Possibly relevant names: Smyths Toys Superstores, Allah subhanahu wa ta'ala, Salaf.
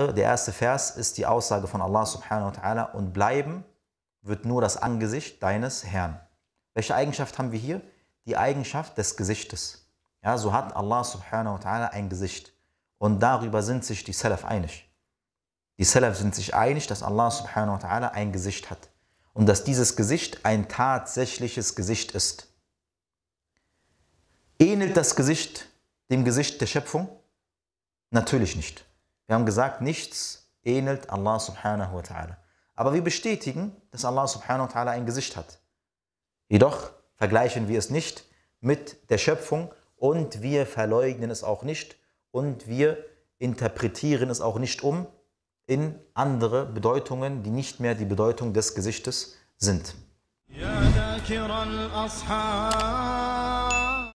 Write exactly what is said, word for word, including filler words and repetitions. Sache, der erste Vers ist die Aussage von Allah subhanahu wa ta'ala, und bleiben wird nur das Angesicht deines Herrn. Welche Eigenschaft haben wir hier? Die Eigenschaft des Gesichtes. Ja, so hat Allah subhanahu wa ta'ala ein Gesicht. Und darüber sind sich die Salaf einig. Die Salaf sind sich einig, dass Allah subhanahu wa ta'ala ein Gesicht hat. Und dass dieses Gesicht ein tatsächliches Gesicht ist. Ähnelt das Gesicht dem Gesicht der Schöpfung? Natürlich nicht. Wir haben gesagt, nichts ähnelt Allah subhanahu wa ta'ala. Aber wir bestätigen, dass Allah subhanahu wa ta'ala ein Gesicht hat. Jedoch vergleichen wir es nicht mit der Schöpfung und wir verleugnen es auch nicht und wir interpretieren es auch nicht um in andere Bedeutungen, die nicht mehr die Bedeutung des Gesichtes sind.